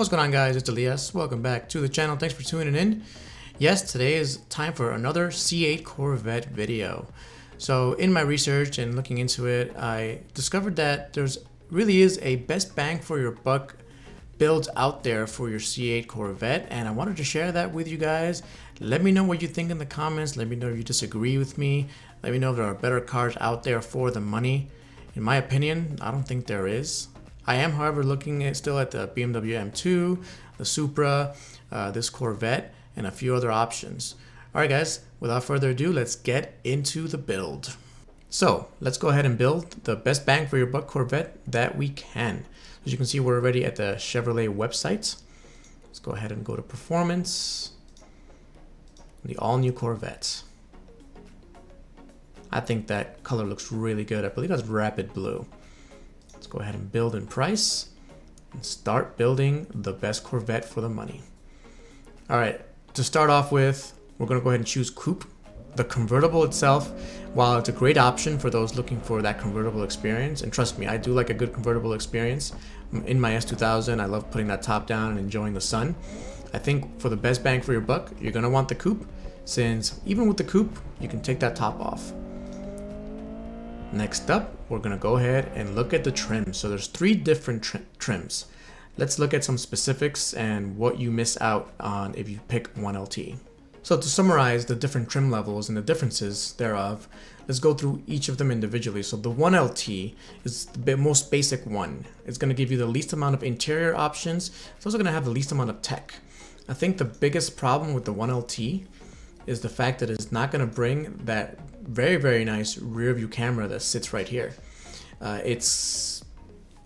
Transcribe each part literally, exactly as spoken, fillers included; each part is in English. What's going on, guys? It's Elias. Welcome back to the channel. Thanks for tuning in. Yes, today is time for another C eight Corvette video. So in my research and looking into it, I discovered that there's really is a best bang for your buck build out there for your C eight Corvette, and I wanted to share that with you guys. Let me know what you think in the comments. Let me know if you disagree with me. Let me know if there are better cars out there for the money. In my opinion, I don't think there is. I am, however, looking at still at the B M W M two, the Supra, uh, this Corvette, and a few other options. All right, guys, without further ado, let's get into the build. So let's go ahead and build the best bang for your buck Corvette that we can. As you can see, we're already at the Chevrolet website. Let's go ahead and go to performance, the all new Corvette. I think that color looks really good. I believe that's Rapid Blue. Let's go ahead and build in price and start building the best Corvette for the money. All right, to start off with, we're gonna go ahead and choose coupe. The convertible itself, while it's a great option for those looking for that convertible experience, and trust me, I do like a good convertible experience. In my S two thousand, I love putting that top down and enjoying the sun. I think for the best bang for your buck, you're gonna want the coupe, since even with the coupe, you can take that top off. Next up, we're gonna go ahead and look at the trim. So there's three different trim trims. Let's look at some specifics and what you miss out on if you pick one L T. So to summarize the different trim levels and the differences thereof, let's go through each of them individually. So the one L T is the most basic one. It's gonna give you the least amount of interior options. It's also gonna have the least amount of tech. I think the biggest problem with the one L T is the fact that it's not gonna bring that very, very nice rear view camera that sits right here. Uh, it's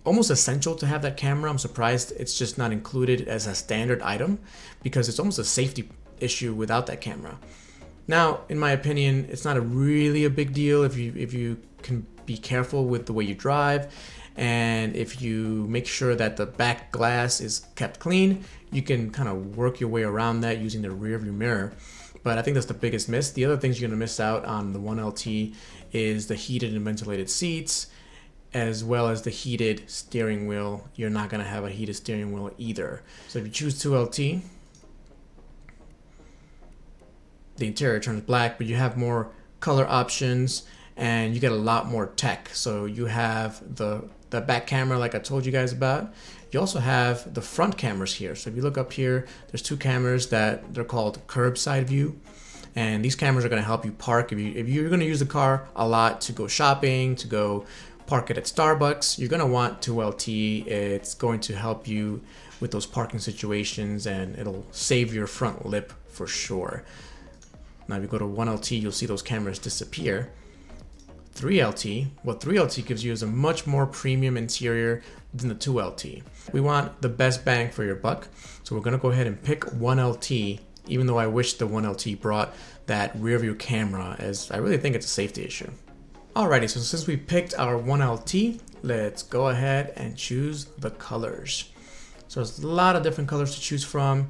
almost essential to have that camera. I'm surprised it's just not included as a standard item, because it's almost a safety issue without that camera. Now, in my opinion, it's not a really a big deal if you if you can be careful with the way you drive, and if you make sure that the back glass is kept clean, you can kind of work your way around that using the rear view mirror. But I think that's the biggest miss. The other things you're gonna miss out on the one L T is the heated and ventilated seats, as well as the heated steering wheel. You're not gonna have a heated steering wheel either. So if you choose two L T, the interior turns black, but you have more color options and you get a lot more tech. So you have the, the back camera, like I told you guys about. You also have the front cameras here. So if you look up here, there's two cameras that they're called curbside view. And these cameras are gonna help you park. If, you, if you're gonna use the car a lot to go shopping, to go park it at Starbucks, you're gonna want two L T. It's going to help you with those parking situations, and it'll save your front lip for sure. Now, if you go to one L T, you'll see those cameras disappear. three L T, what three L T gives you is a much more premium interior than the two L T. We want the best bang for your buck, so we're gonna go ahead and pick one L T, even though I wish the one L T brought that rear view camera, as I really think it's a safety issue. Alrighty, so since we picked our one L T, let's go ahead and choose the colors. So there's a lot of different colors to choose from.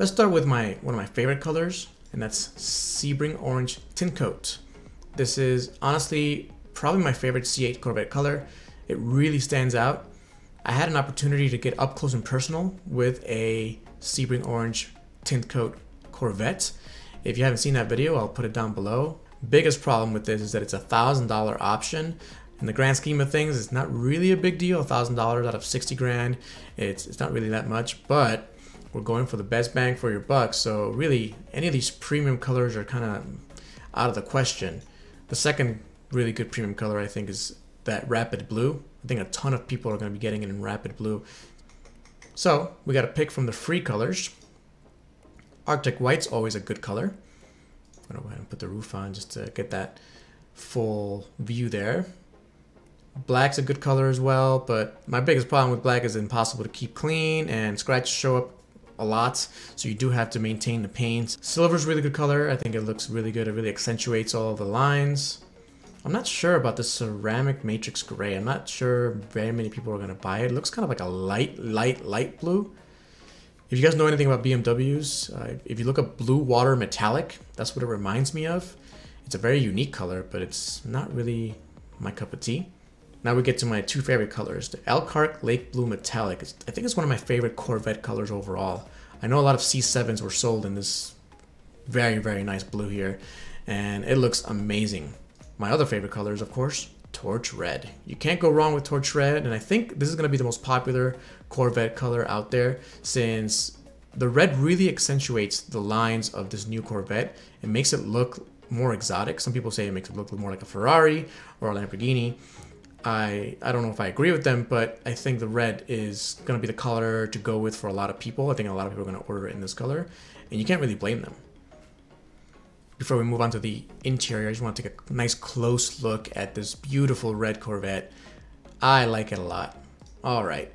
Let's start with my one of my favorite colors, and that's Sebring Orange Tintcoat. This is honestly probably my favorite C eight Corvette color. It really stands out. I had an opportunity to get up close and personal with a Sebring Orange Tintcoat Corvette. If you haven't seen that video, I'll put it down below. Biggest problem with this is that it's a thousand dollar option. In the grand scheme of things, it's not really a big deal. A thousand dollars out of sixty grand, it's, it's not really that much, but we're going for the best bang for your buck, so really any of these premium colors are kind of out of the question. The second really good premium color, I think, is that Rapid Blue. I think a ton of people are going to be getting it in Rapid Blue. So we got to pick from the free colors. Arctic White's always a good color. I'm going to go ahead and put the roof on just to get that full view there. Black's a good color as well, but my biggest problem with black is it's impossible to keep clean, and scratches show up a lot, so you do have to maintain the paint. Silver's a really good color. I think it looks really good. It really accentuates all of the lines. I'm not sure about the Ceramic Matrix Gray. I'm not sure very many people are gonna buy it. It looks kind of like a light, light, light blue. If you guys know anything about B M Ws, uh, if you look up Blue Water Metallic, that's what it reminds me of. It's a very unique color, but it's not really my cup of tea. Now we get to my two favorite colors, the Elkhart Lake Blue Metallic. It's, I think it's one of my favorite Corvette colors overall. I know a lot of C sevens were sold in this very, very nice blue here, and it looks amazing. My other favorite color is, of course, Torch Red. You can't go wrong with Torch Red, and I think this is going to be the most popular Corvette color out there, since the red really accentuates the lines of this new Corvette. It makes it look more exotic. Some people say it makes it look more like a Ferrari or a Lamborghini. I, I don't know if I agree with them, but I think the red is going to be the color to go with for a lot of people. I think a lot of people are going to order it in this color, and you can't really blame them. Before we move on to the interior, I just want to take a nice close look at this beautiful red Corvette. I like it a lot. All right.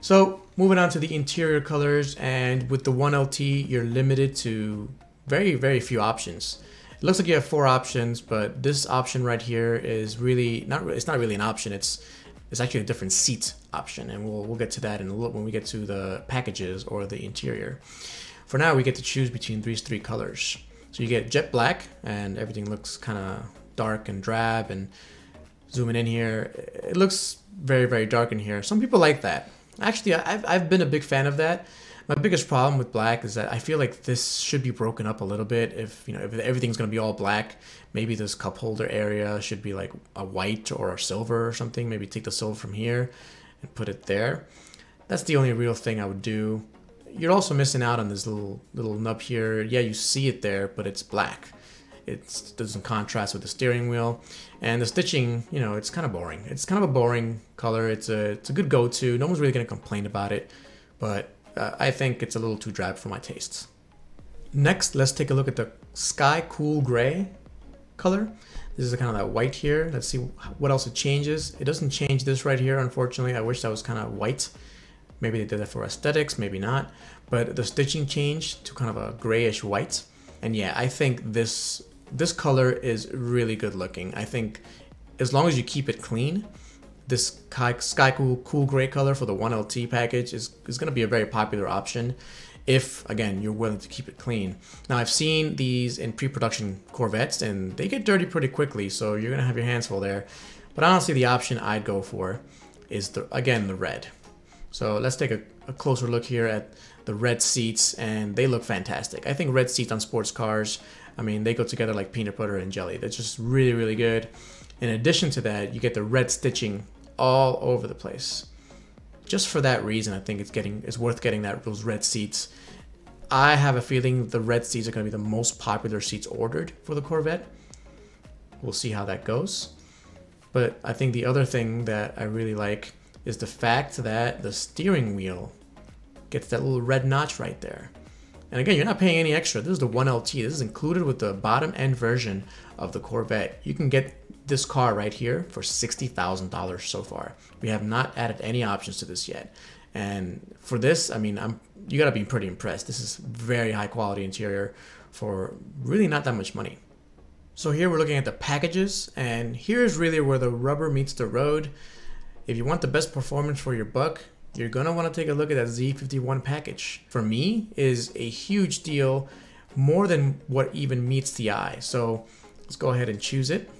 So moving on to the interior colors, and with the one L T, you're limited to very, very few options. It looks like you have four options, but this option right here is really not, it's not really an option. It's, it's actually a different seat option. And we'll, we'll get to that in a little when we get to the packages or the interior. For now, we get to choose between these three colors. So you get jet black, and everything looks kind of dark and drab, and zooming in here, it looks very, very dark in here. Some people like that. Actually, I've, I've been a big fan of that. My biggest problem with black is that I feel like this should be broken up a little bit. If, you know, if everything's going to be all black, maybe this cup holder area should be like a white or a silver or something. Maybe take the silver from here and put it there. That's the only real thing I would do. You're also missing out on this little little nub here. Yeah, you see it there, but it's black. It doesn't contrast with the steering wheel. And the stitching, you know, it's kind of boring. It's kind of a boring color. It's a, it's a good go-to. No one's really going to complain about it, but uh, I think it's a little too drab for my tastes. Next, let's take a look at the Sky Cool Gray color. This is kind of that white here. Let's see what else it changes. It doesn't change this right here, unfortunately. I wish that was kind of white. Maybe they did that for aesthetics, maybe not. But the stitching changed to kind of a grayish white. And yeah, I think this this color is really good looking. I think as long as you keep it clean, this Sky Cool, cool Gray color for the one L T package is, is going to be a very popular option if, again, you're willing to keep it clean. Now, I've seen these in pre-production Corvettes, and they get dirty pretty quickly, so you're going to have your hands full there. But honestly, the option I'd go for is, the again, the red. So let's take a, a closer look here at the red seats, and they look fantastic. I think red seats on sports cars, I mean, they go together like peanut butter and jelly. That's just really, really good. In addition to that, you get the red stitching all over the place. Just for that reason, I think it's getting it's worth getting that those red seats. I have a feeling the red seats are going to be the most popular seats ordered for the Corvette. We'll see how that goes. But I think the other thing that I really like is the fact that the steering wheel gets that little red notch right there. And again, you're not paying any extra. This is the one L T. This is included with the bottom end version of the Corvette. You can get this car right here for sixty thousand dollars so far. We have not added any options to this yet. And for this, I mean, I'm you gotta be pretty impressed. This is very high quality interior for really not that much money. So here we're looking at the packages, and here's really where the rubber meets the road. If you want the best performance for your buck, you're gonna wanna take a look at that Z fifty-one package. For me, is a huge deal, more than what even meets the eye. So let's go ahead and choose it.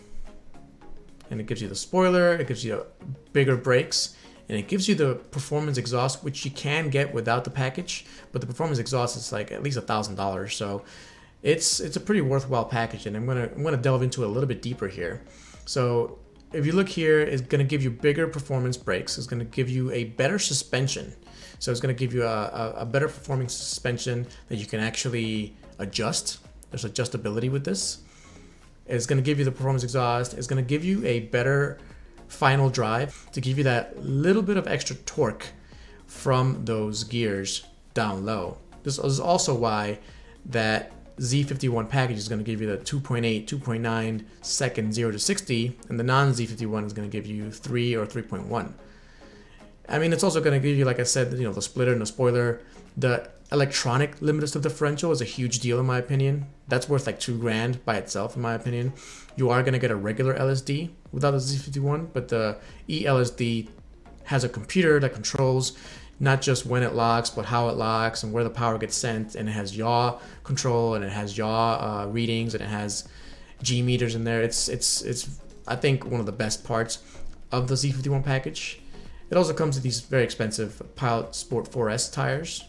And it gives you the spoiler, it gives you bigger brakes, and it gives you the performance exhaust, which you can get without the package, but the performance exhaust is like at least a thousand dollars. So it's it's a pretty worthwhile package, and I'm gonna I'm gonna delve into it a little bit deeper here. So if you look here, it's gonna give you bigger performance brakes. It's gonna give you a better suspension. So it's gonna give you a, a, a better performing suspension that you can actually adjust. There's adjustability with this. It's gonna give you the performance exhaust. It's gonna give you a better final drive to give you that little bit of extra torque from those gears down low. This is also why that Z fifty-one package is going to give you the two point eight, two point nine second zero to sixty, and the non-Z fifty-one is going to give you three or three point one. I mean, it's also going to give you, like I said, you know, the splitter and the spoiler. The electronic limiter of differential is a huge deal in my opinion. That's worth like two grand by itself in my opinion. You are going to get a regular L S D without the Z fifty-one, but the E L S D has a computer that controls not just when it locks, but how it locks and where the power gets sent. And it has yaw control, and it has yaw uh, readings, and it has G meters in there. It's, it's, it's, I think, one of the best parts of the Z fifty-one package. It also comes with these very expensive Pilot Sport four S tires.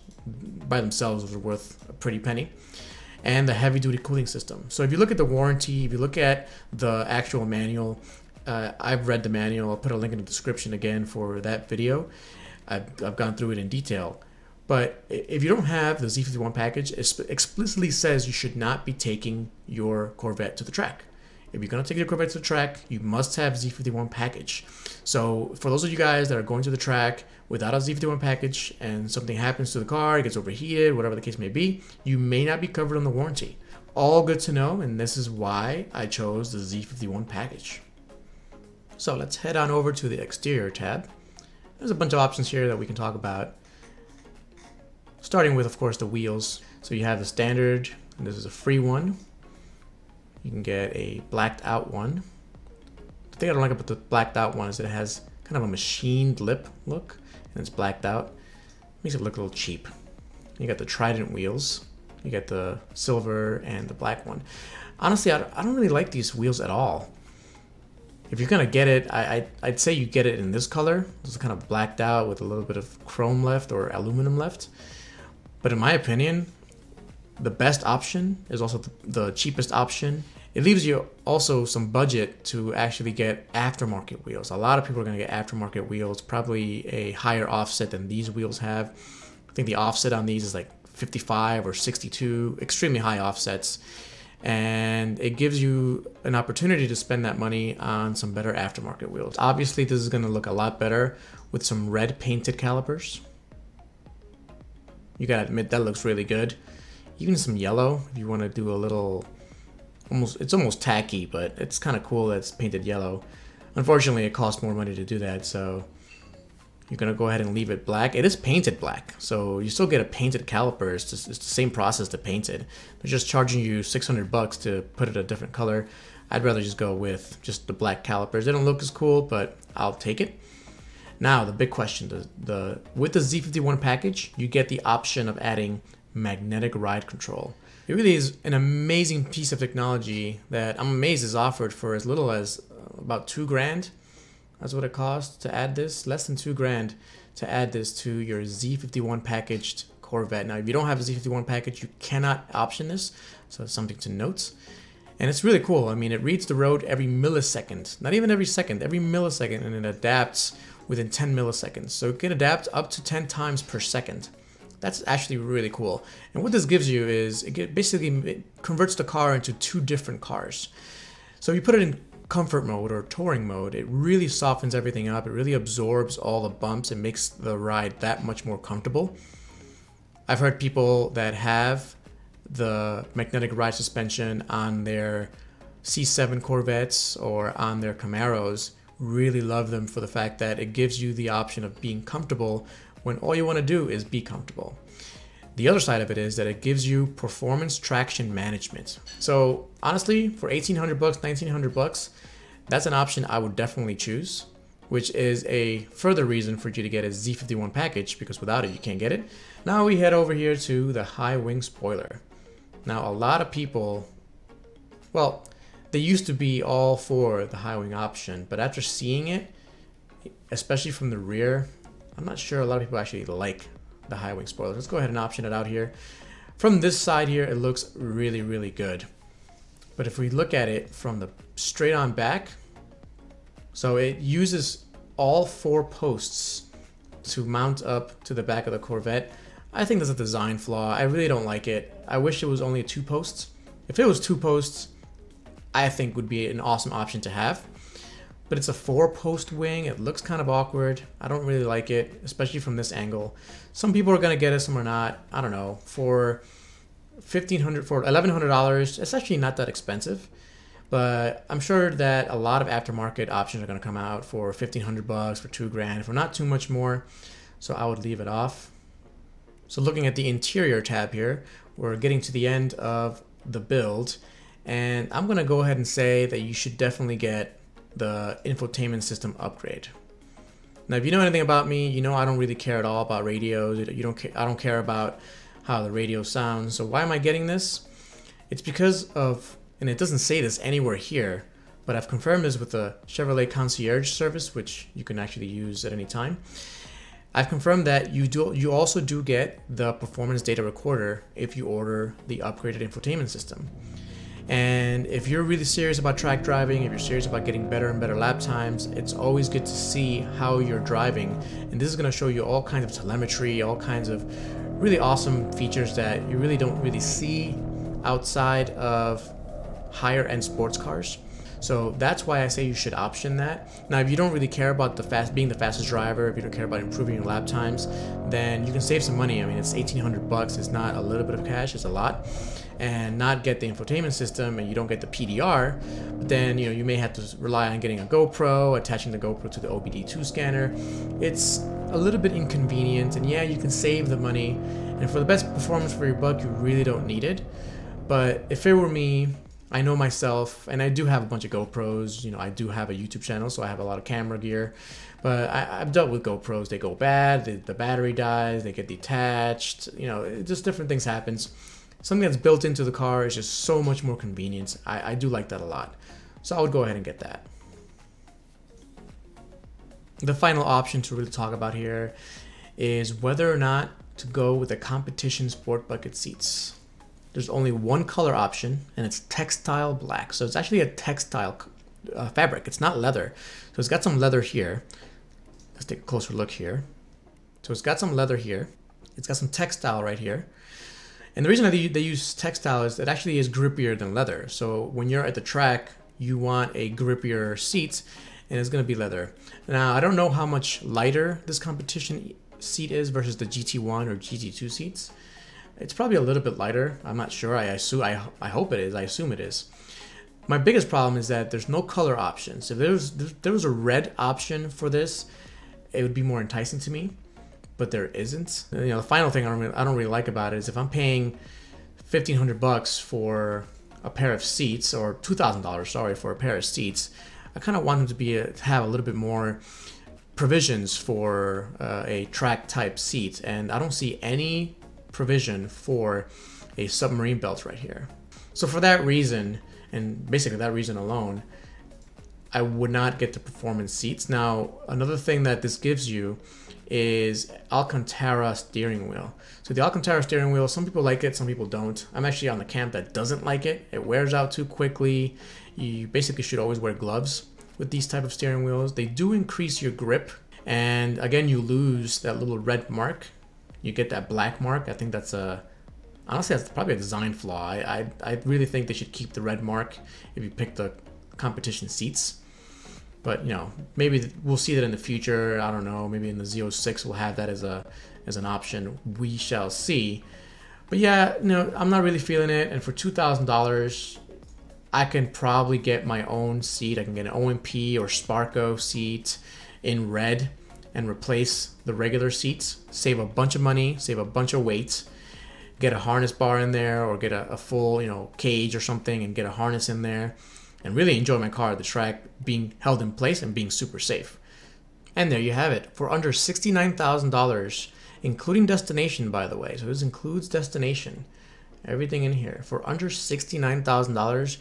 By themselves, those are worth a pretty penny. And the heavy-duty cooling system. So if you look at the warranty, if you look at the actual manual, uh, I've read the manual. I'll put a link in the description again for that video. I've, I've gone through it in detail. But if you don't have the Z fifty-one package, it explicitly says you should not be taking your Corvette to the track. If you're going to take your Corvette to the track, you must have Z fifty-one package. So for those of you guys that are going to the track without a Z fifty-one package and something happens to the car, it gets overheated, whatever the case may be, you may not be covered on the warranty. All good to know, and this is why I chose the Z fifty-one package. So let's head on over to the exterior tab. There's a bunch of options here that we can talk about. Starting with, of course, the wheels. So you have the standard, and this is a free one. You can get a blacked out one. The thing I don't like about the blacked out one is that it has kind of a machined lip look, and it's blacked out. Makes it look a little cheap. You got the Trident wheels. You got the silver and the black one. Honestly, I don't really like these wheels at all. If you're gonna get it, I, I, I'd say you get it in this color. It's kind of blacked out with a little bit of chrome left or aluminum left. But in my opinion, the best option is also the cheapest option. It leaves you also some budget to actually get aftermarket wheels. A lot of people are going to get aftermarket wheels, probably a higher offset than these wheels have. I think the offset on these is like fifty-five or sixty-two, extremely high offsets. And it gives you an opportunity to spend that money on some better aftermarket wheels. Obviously, this is going to look a lot better with some red painted calipers. You gotta admit that looks really good. Even some yellow, if you want to do a little, almost it's almost tacky, but it's kind of cool that it's painted yellow. Unfortunately, it costs more money to do that, so you're gonna go ahead and leave it black. It is painted black, so you still get a painted caliper. It's, just, it's the same process to paint it. They're just charging you six hundred bucks to put it a different color. I'd rather just go with just the black calipers. They don't look as cool, but I'll take it. Now, the big question, the, the with the Z fifty-one package, you get the option of adding magnetic ride control. It really is an amazing piece of technology that I'm amazed is offered for as little as about two grand. That's what it costs to add this, less than two grand to add this to your Z fifty-one packaged Corvette. Now, if you don't have a Z fifty-one package, you cannot option this, so it's something to note. And it's really cool. I mean, it reads the road every millisecond, not even every second, every millisecond, and it adapts within ten milliseconds. So it can adapt up to ten times per second. That's actually really cool. And what this gives you is it basically it converts the car into two different cars. So if you put it in comfort mode or touring mode, it really softens everything up. It really absorbs all the bumps and makes the ride that much more comfortable. I've heard people that have the magnetic ride suspension on their C seven Corvettes or on their Camaros really love them for the fact that it gives you the option of being comfortable when all you want to do is be comfortable. The other side of it is that it gives you performance traction management. So honestly, for eighteen hundred bucks, nineteen hundred bucks, that's an option I would definitely choose, which is a further reason for you to get a Z fifty-one package, because without it, you can't get it. Now we head over here to the high wing spoiler. Now, a lot of people, well, they used to be all for the high wing option, but after seeing it, especially from the rear, I'm not sure a lot of people actually like the high wing spoiler. Let's go ahead and option it out here. From this side here, it looks really, really good. But if we look at it from the straight on back, so it uses all four posts to mount up to the back of the Corvette. I think that's a design flaw. I really don't like it. I wish it was only two posts. If it was two posts, I think would be an awesome option to have, but it's a four post wing. It looks kind of awkward. I don't really like it, especially from this angle. Some people are gonna get it, some are not. I don't know, for fifteen hundred dollars, for eleven hundred dollars, it's actually not that expensive, but I'm sure that a lot of aftermarket options are gonna come out for fifteen hundred bucks, for two grand, for not too much more. So I would leave it off. So looking at the interior tab here, we're getting to the end of the build. And I'm gonna go ahead and say that you should definitely get the infotainment system upgrade. Now, if you know anything about me, you know I don't really care at all about radios. You don't care, I don't care about how the radio sounds. So why am I getting this? It's because of, and it doesn't say this anywhere here, but I've confirmed this with the Chevrolet Concierge service, which you can actually use at any time. I've confirmed that you do. You also do get the performance data recorder if you order the upgraded infotainment system. And if you're really serious about track driving, if you're serious about getting better and better lap times, it's always good to see how you're driving. And this is going to show you all kinds of telemetry, all kinds of really awesome features that you really don't really see outside of higher end sports cars. So that's why I say you should option that. Now, if you don't really care about the fast being the fastest driver, if you don't care about improving your lap times, then you can save some money. I mean, it's eighteen hundred bucks. It's not a little bit of cash, it's a lot. And not get the infotainment system, and you don't get the P D R, but then you know you may have to rely on getting a GoPro, attaching the GoPro to the O B D two scanner. It's a little bit inconvenient, and yeah, you can save the money, and for the best performance for your buck, you really don't need it. But if it were me, I know myself, and I do have a bunch of GoPros, you know, I do have a YouTube channel, so I have a lot of camera gear, but I, I've dealt with GoPros. They go bad, they, the battery dies, they get detached, you know, just different things happens. Something that's built into the car is just so much more convenience. I, I do like that a lot, so I would go ahead and get that. The final option to really talk about here is whether or not to go with the competition sport bucket seats. There's only one color option, and it's textile black. So it's actually a textile uh, fabric. It's not leather. So it's got some leather here. Let's take a closer look here. So it's got some leather here. It's got some textile right here. And the reason that they use textile is it actually is grippier than leather. So when you're at the track, you want a grippier seat, and it's gonna be leather. Now, I don't know how much lighter this competition seat is versus the G T one or G T two seats. It's probably a little bit lighter. I'm not sure. I assume. I, I hope it is. I assume it is. My biggest problem is that there's no color options. If there was if there was a red option for this, it would be more enticing to me. But there isn't. You know, the final thing I don't really, I don't really like about it is if I'm paying fifteen hundred bucks for a pair of seats, or two thousand dollars, sorry, for a pair of seats, I kind of want them to be a, to have a little bit more provisions for uh, a track type seat, and I don't see any provision for a submarine belt right here. So for that reason, and basically that reason alone, I would not get the performance seats. Now, another thing that this gives you is Alcantara steering wheel. So the Alcantara steering wheel, some people like it, some people don't. I'm actually on the camp that doesn't like it. It wears out too quickly. You basically should always wear gloves with these type of steering wheels. They do increase your grip, and again, you lose that little red mark. You get that black mark. I think that's a, honestly, that's probably a design flaw. I, I, I really think they should keep the red mark if you pick the competition seats. But, you know, maybe we'll see that in the future. I don't know. Maybe in the Z oh six we'll have that as a as an option. We shall see. But yeah, you know, I'm not really feeling it. And for two thousand dollars, I can probably get my own seat. I can get an O M P or Sparco seat in red and replace the regular seats. Save a bunch of money, save a bunch of weight, get a harness bar in there, or get a, a full, you know, cage or something and get a harness in there, and really enjoy my car at the track, being held in place and being super safe. And there you have it, for under sixty-nine thousand dollars, including destination, by the way. So this includes destination, everything in here. For under sixty-nine thousand dollars,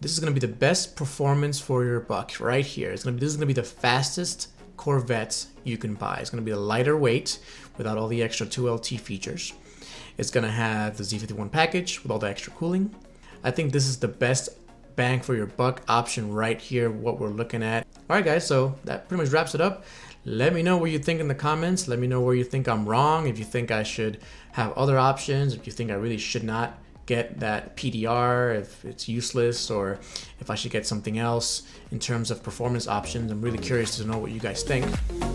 this is gonna be the best performance for your buck right here. It's gonna be, this is gonna be the fastest Corvette you can buy. It's gonna be a lighter weight without all the extra two L T features. It's gonna have the Z fifty-one package with all the extra cooling. I think this is the best bang for your buck option right here, what we're looking at. All right, guys, so that pretty much wraps it up. Let me know what you think in the comments. Let me know where you think I'm wrong, if you think I should have other options, if you think I really should not get that P D R, if it's useless, or if I should get something else in terms of performance options. I'm really curious to know what you guys think.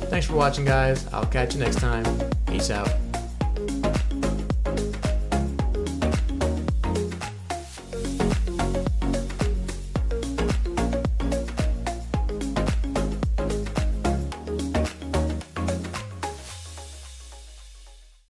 Thanks for watching, guys. I'll catch you next time. Peace out.